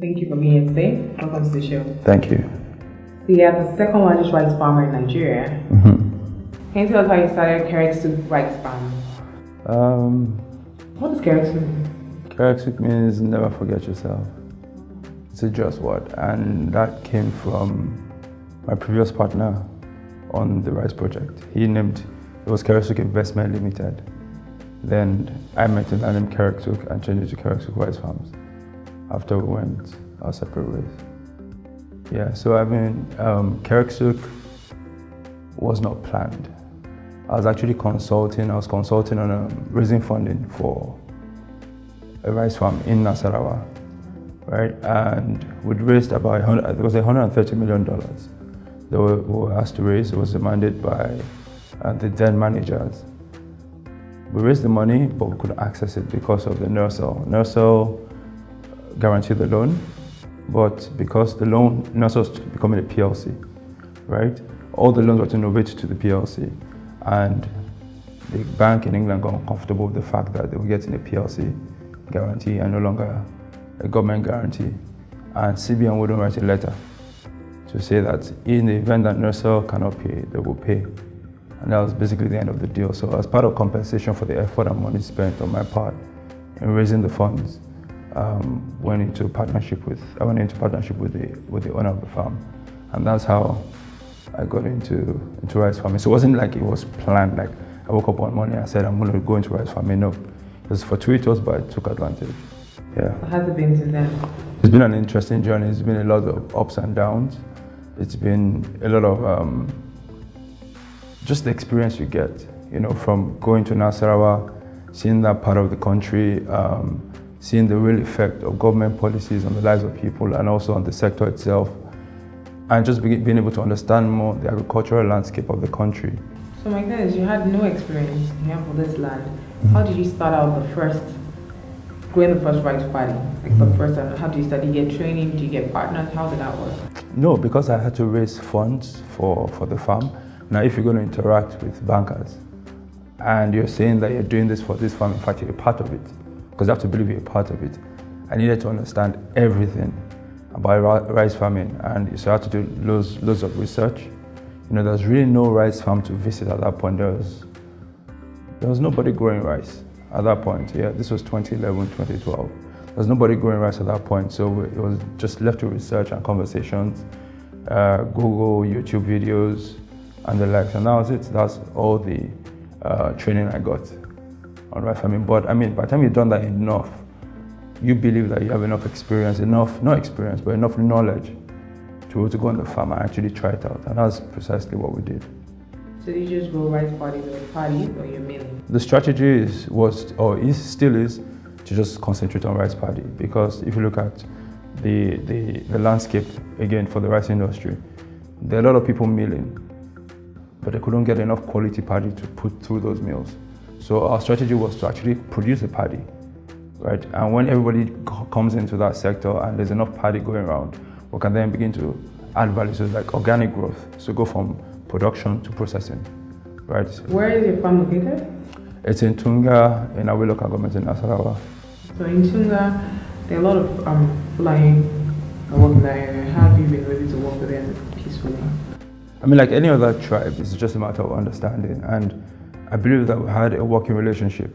Thank you for being here today. Welcome to the show. Thank you. So you are the second largest rice farmer in Nigeria. Mm-hmm. Can you tell us how you started Kereksuk Rice Farms? What is Kereksuk? Kereksuk means never forget yourself. It's a just word, and that came from my previous partner on the rice project. He named it was Kereksuk Investment Limited. Then I met him and named Kereksuk and changed it to Kereksuk Rice Farms. After we went our separate ways. Yeah, so I mean, Kereksuk was not planned. I was actually consulting. I was consulting on raising funding for a rice farm in Nasarawa, right? And we'd raised about $130 million. They were asked to raise. It was demanded by the then managers. We raised the money, but we couldn't access it because of the NIRSAL. NIRSAL guaranteed the loan, but because the loan, NIRSAL was becoming a PLC, right? All the loans were to innovate to the PLC, and the bank in England got uncomfortable with the fact that they were getting a PLC guarantee and no longer a government guarantee. And CBN wouldn't write a letter to say that in the event that NIRSAL cannot pay, they will pay. And that was basically the end of the deal. So as part of compensation for the effort and money spent on my part in raising the funds, I went into partnership with the owner of the farm, and that's how I got into rice farming. So it wasn't like it was planned. Like I woke up one morning and said I'm going to go into rice farming. No, it was fortuitous, but I took advantage. Yeah. How has it been to them? It's been an interesting journey. It's been a lot of ups and downs. It's been a lot of just the experience you get, you know, from going to Nasarawa, seeing that part of the country. Seeing the real effect of government policies on the lives of people and also on the sector itself, and just being able to understand more the agricultural landscape of the country. So my goodness, you had no experience here for this land. Mm-hmm. How did you start out growing the first rice farm? Like mm-hmm. the first time, how do you start? Do you get training? Do you get partners? How did that work? No, because I had to raise funds for the farm. Now, if you're going to interact with bankers and you're saying that you're doing this for this farm, in fact, you're a part of it. Because I have to believe you're a part of it. I needed to understand everything about rice farming, and so I had to do loads of research. You know, there's really no rice farm to visit at that point. There was nobody growing rice at that point. Yeah, this was 2011, 2012. There's nobody growing rice at that point, so it was just left to research and conversations, Google, YouTube videos, and the likes. And that was it. That's all the training I got on rice farming. But I mean, by the time you've done that enough, you believe that you have enough experience, enough knowledge to go on the farm and actually try it out. And that's precisely what we did. So you just grow rice paddies or you're milling? The strategy is still to just concentrate on rice paddy, because if you look at the landscape again for the rice industry, there are a lot of people milling, but they couldn't get enough quality paddy to put through those mills. So our strategy was to actually produce a paddy, right? And when everybody comes into that sector and there's enough paddy going around, we can then begin to add value, so like organic growth. So go from production to processing, right? Where is your farm located? It's in Tunga, in our local government in Asarawa. So in Tunga, there are a lot of Fulani that work in that area. How have you been ready to work with them peacefully? I mean, like any other tribe, it's just a matter of understanding, and I believe that we had a working relationship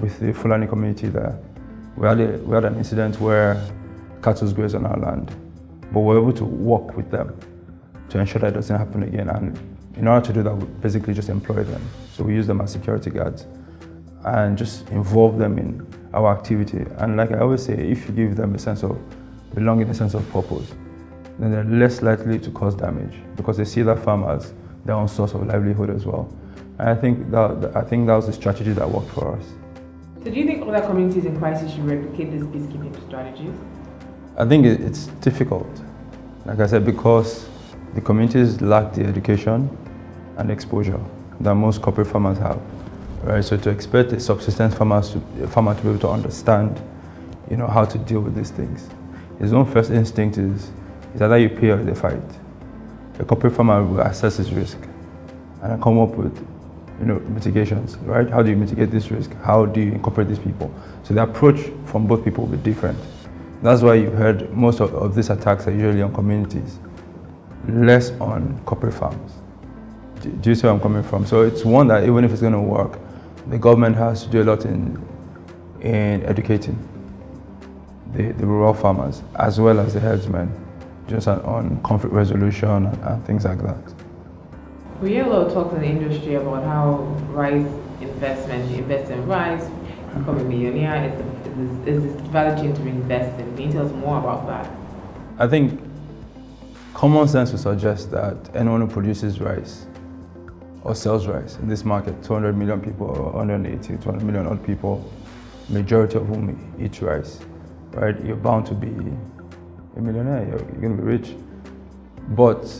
with the Fulani community there. We had an incident where cattle grazed on our land, but we were able to work with them to ensure that it doesn't happen again. And in order to do that, we basically just employ them. So we use them as security guards and just involve them in our activity. And like I always say, if you give them a sense of belonging, a sense of purpose, then they're less likely to cause damage, because they see that farm as their own source of livelihood as well. And I think that was the strategy that worked for us. So do you think other communities in crisis should replicate these peacekeeping strategies? I think it's difficult, like I said, because the communities lack the education and exposure that most corporate farmers have, right? So to expect a subsistence farmer to be able to understand, you know, how to deal with these things. His own first instinct is either you pay or they fight. A corporate farmer will assess his risk and come up with, you know, mitigations, right? How do you mitigate this risk? How do you incorporate these people? So the approach from both people will be different. That's why you've heard most of these attacks are usually on communities, less on corporate farms. Do you see where I'm coming from? So it's one that even if it's going to work, the government has to do a lot in educating the rural farmers as well as the herdsmen, just on conflict resolution and things like that. We hear a lot of talks in the industry about how rice investment, you invest in rice, become a millionaire, is this value chain to be invested in? Can you tell us more about that? I think common sense would suggest that anyone who produces rice or sells rice in this market, 200 million people, or 180, 200 million odd people, majority of whom eat rice, right? You're bound to be a millionaire, you're going to be rich. But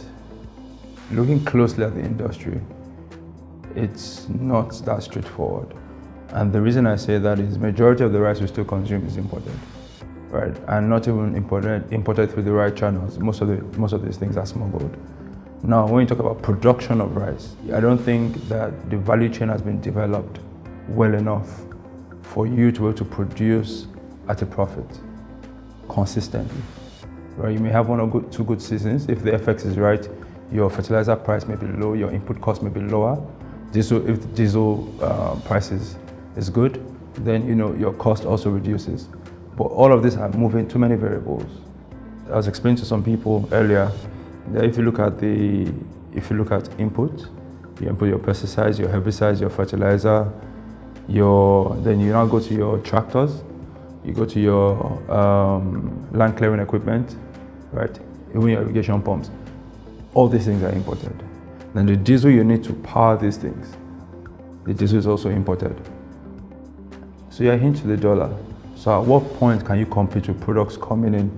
looking closely at the industry, it's not that straightforward. And the reason I say that is majority of the rice we still consume is imported, right? And not even imported through the right channels. Most of these things are smuggled. Now, when you talk about production of rice, I don't think that the value chain has been developed well enough for you to be able to produce at a profit consistently, right? You may have one or two good seasons. If the FX is right, your fertilizer price may be low, your input cost may be lower. Diesel, if diesel prices is good, then you know your cost also reduces. But all of these are moving too many variables. I was explaining to some people earlier that if you look at input, you input your pesticides, your herbicides, your fertilizer, then you now go to your tractors, you go to your land clearing equipment, right? Even your irrigation pumps. All these things are imported. Then the diesel you need to power these things, the diesel is also imported. So you're hinted to the dollar. So at what point can you compete with products coming in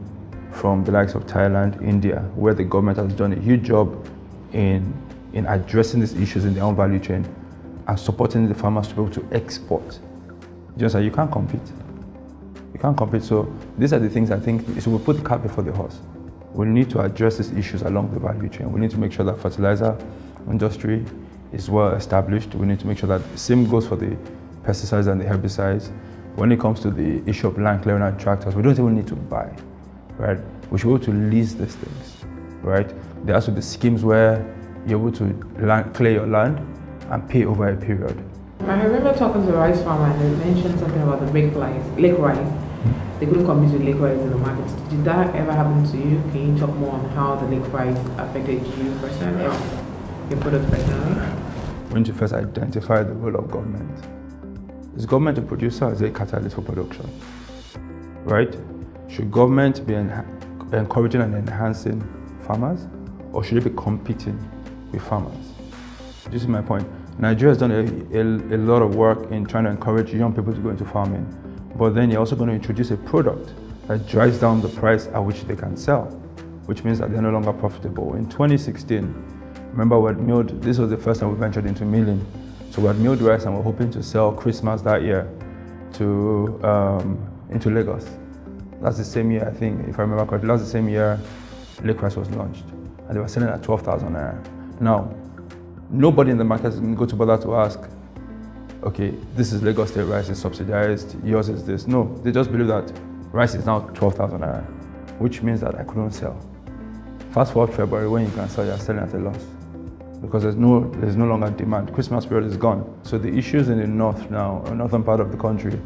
from the likes of Thailand, India, where the government has done a huge job in addressing these issues in their own value chain and supporting the farmers to be able to export? Just like you can't compete. You can't compete. So these are the things I think, so we put the cart before the horse. We need to address these issues along the value chain. We need to make sure that fertilizer industry is well established. We need to make sure that the same goes for the pesticides and the herbicides. When it comes to the issue of land clearing and tractors, we don't even need to buy, right? We should be able to lease these things, right? There are also the schemes where you're able to clear your land and pay over a period. I remember talking to a rice farmer and they mentioned something about the Lake Rice. They couldn't compete with Lake Rice in the market. Did that ever happen to you? Can you talk more on how the Lake Rice affected you personally or your product personally? When you first identify the role of government, is government a producer as a catalyst for production? Right? Should government be encouraging and enhancing farmers, or should it be competing with farmers? This is my point. Nigeria has done a lot of work in trying to encourage young people to go into farming. But then you're also going to introduce a product that drives down the price at which they can sell, which means that they're no longer profitable. In 2016, remember we had milled, this was the first time we ventured into milling. So we had milled rice and we're hoping to sell Christmas that year to into Lagos. That's the same year, I think, if I remember correctly, that's the same year Lake Rice was launched. And they were selling at 12,000 naira. Now, nobody in the market is going to bother to ask, okay, this is Lagos State rice, it's subsidized, yours is this. No, they just believe that rice is now 12,000 naira, which means that I couldn't sell. Fast forward February, when you can sell, you're selling at a loss because there's no longer demand. Christmas period is gone. So the issues in the north now, or northern part of the country,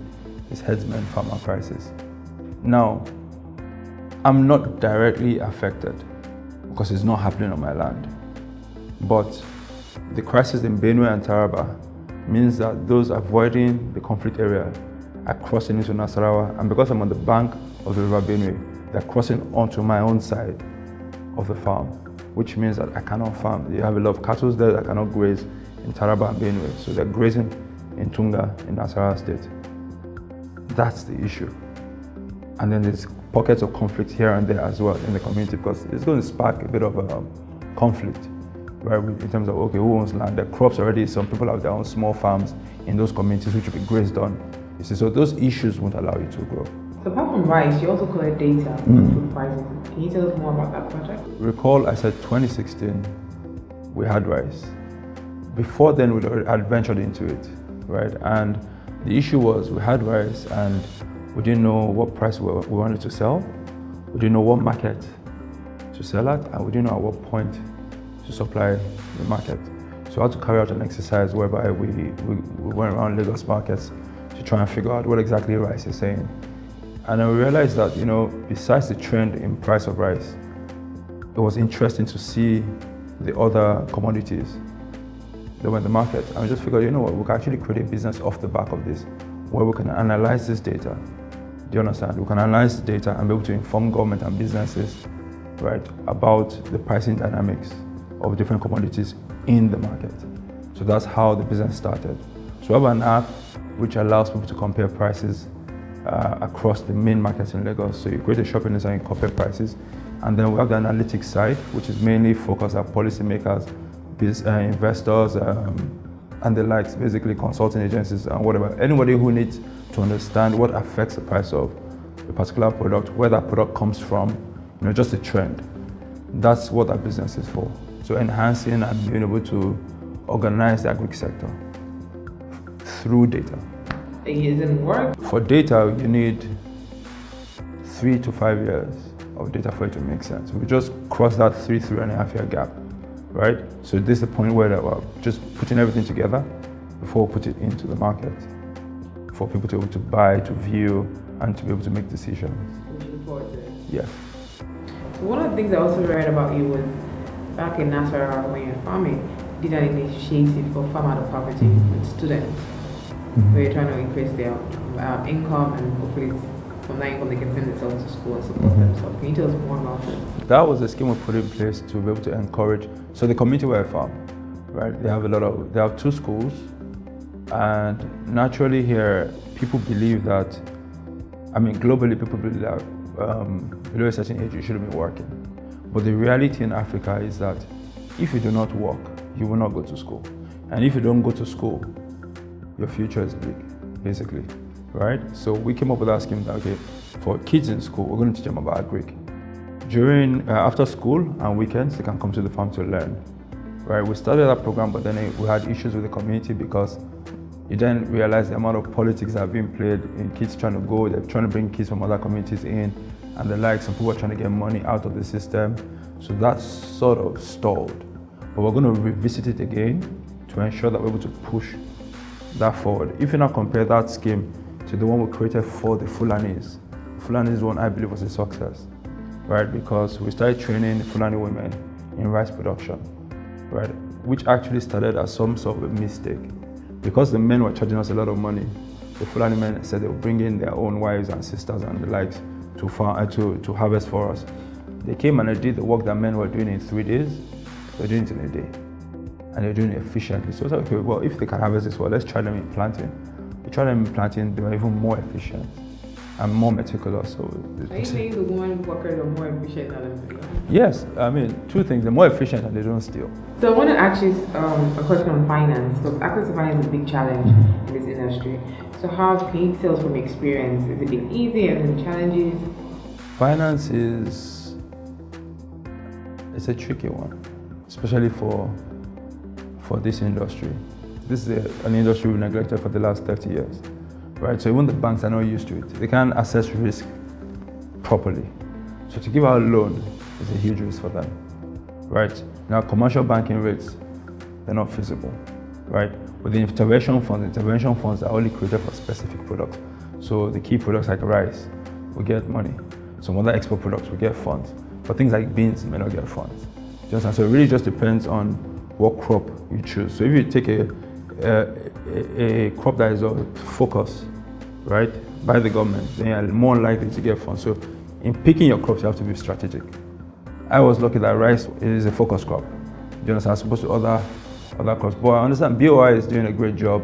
is herdsmen, farmer prices. Now, I'm not directly affected because it's not happening on my land, but the crisis in Benue and Taraba means that those avoiding the conflict area are crossing into Nasarawa, and because I'm on the bank of the river Benue, they're crossing onto my own side of the farm, which means that I cannot farm. You have a lot of cattle there that cannot graze in Taraba and Benue, so they're grazing in Tunga in Nasarawa state. That's the issue. And then there's pockets of conflict here and there as well in the community, because it's going to spark a bit of a conflict. Right, in terms of, okay, who owns land? The crops already, some people have their own small farms in those communities which will be grazed on. You see, so those issues won't allow you to grow. So apart from rice, you also collect data on food pricing. Can you tell us more about that project? Recall I said 2016, we had rice. Before then, we had ventured into it, right? And the issue was we had rice and We didn't know what price we wanted to sell. We didn't know what market to sell at, and we didn't know at what point to supply the market. So I had to carry out an exercise whereby we went around Lagos markets to try and figure out what exactly rice is saying. And then we realized that, you know, besides the trend in price of rice, it was interesting to see the other commodities that were in the market. And we just figured, you know what, we can actually create a business off the back of this, where we can analyze this data. Do you understand? We can analyze the data and be able to inform government and businesses, right, about the pricing dynamics of different commodities in the market. So that's how the business started. So we have an app which allows people to compare prices across the main markets in Lagos. So you create a shopping list and you compare prices. And then we have the analytics side, which is mainly focused on policymakers, investors, and the likes, basically consulting agencies and whatever. Anybody who needs to understand what affects the price of a particular product, where that product comes from, you know, just a trend. That's what our business is for. So enhancing and being able to organize the agri sector through data. It isn't work. For data, you need 3 to 5 years of data for it to make sense. We just cross that three and a half year gap, right? So this is the point where we're just putting everything together before we put it into the market for people to be able to buy, to view, and to be able to make decisions. Which is important. Yes. So one of the things I also read about you was back in Nasarawa when you were farming, you did an initiative called Farm Out of Poverty with students, where you're trying to increase their income and hopefully from that income they can send themselves to school and support themselves. Can you tell us more about that? That was a scheme we put in place to be able to encourage. So the community where I farm, right? They have a lot of. They have 2 schools, and naturally here people believe that. I mean, globally people believe that below a certain age you shouldn't be working. But the reality in Africa is that if you do not work, you will not go to school, and if you don't go to school, your future is bleak, basically, right? So we came up with our scheme that, okay, for kids in school, we're going to teach them about agri. During, after school and weekends, they can come to the farm to learn, right? We started that program, but then we had issues with the community because you then realize the amount of politics that have been played in kids trying to go, they're trying to bring kids from other communities in and the likes, and people are trying to get money out of the system. So that sort of stalled. But we're going to revisit it again to ensure that we're able to push that forward. If you now compare that scheme to the one we created for the Fulanis, one I believe was a success, right? Because we started training the Fulani women in rice production, right? Which actually started as some sort of a mistake. Because the men were charging us a lot of money, the Fulani men said they would bring in their own wives and sisters and the likes to farm, to harvest for us. They came and they did the work that men were doing in 3 days, they're doing it in a day. And they're doing it efficiently. So it's like, okay, well, if they can harvest this well, let's try them in planting. We tried them in planting, they were even more efficient and more meticulous. So are you saying the women workers are more efficient than the men? Yes, I mean, 2 things, they're more efficient and they don't steal. So I want to ask you a question on finance, because access to finance is a big challenge in this industry. So how can you tell us from experience, has it been easy and the challenges? Finance is, it's a tricky one, especially for this industry. This is an industry we've neglected for the last 30 years, right? So even the banks are not used to it. They can't assess risk properly. So to give out a loan is a huge risk for them, right? Now, commercial banking rates, they're not feasible, right? With the intervention funds are only created for specific products. So the key products like rice will get money. Some other export products will get funds. But things like beans may not get funds. Just, and so it really just depends on what crop you choose. So if you take a crop that is on focus, right, by the government, then you are more likely to get funds. So in picking your crops, you have to be strategic. I was lucky that rice is a focus crop. You understand, as opposed to other crops. But I understand BOI is doing a great job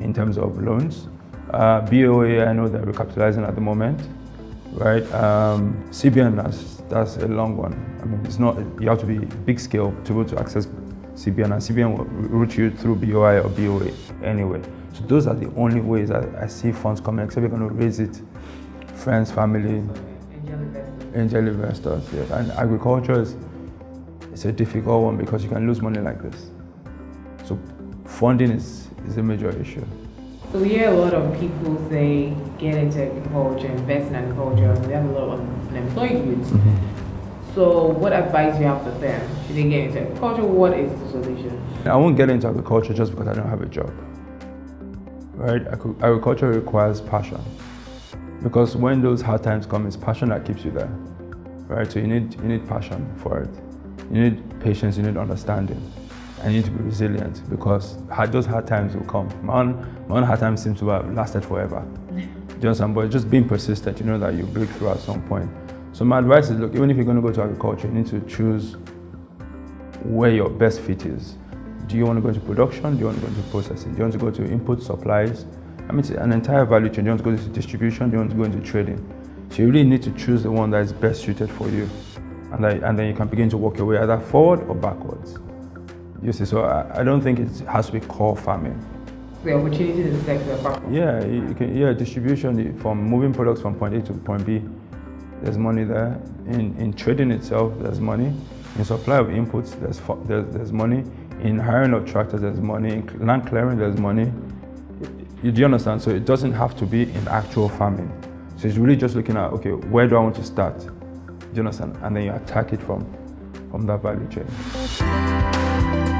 in terms of loans. BOA, I know they're recapitalizing at the moment, right? CBN, that's a long one. I mean, it's not, you have to be big scale to be able to access CBN, and CBN will route you through BOI or BOA anyway. So those are the only ways I see funds coming, except you're going to raise it, friends, family, angel investors. Yes. And agriculture is, it's a difficult one because you can lose money like this. So funding is a major issue So we hear a lot of people say, get into agriculture, invest in agriculture. We have a lot of unemployed youth. Mm-hmm. So what advice do you have for them? Should they get into agriculture? What is the solution? I won't get into agriculture just because I don't have a job. Right? Agriculture requires passion. Because when those hard times come, it's passion that keeps you there. Right? So you need passion for it. You need patience, you need understanding. And you need to be resilient because those hard times will come. My own hard times seem to have lasted forever. Do you understand? But just being persistent, you know that you break through at some point. So my advice is, look, even if you're going to go to agriculture, you need to choose where your best fit is. Do you want to go into production? Do you want to go into processing? Do you want to go to input supplies? I mean, it's an entire value chain. Do you want to go into distribution? Do you want to go into trading? So you really need to choose the one that is best suited for you. And then you can begin to work your way either forward or backwards. You see, so I don't think it has to be core farming. The opportunities in the sector. Yeah, distribution from moving products from point A to point B. There's money there. In trading itself, there's money. In supply of inputs, there's money. In hiring of tractors, there's money. In land clearing, there's money. Do you understand? So it doesn't have to be in actual farming. So it's really just looking at, okay, where do I want to start? Do you understand? And then you attack it from that value chain.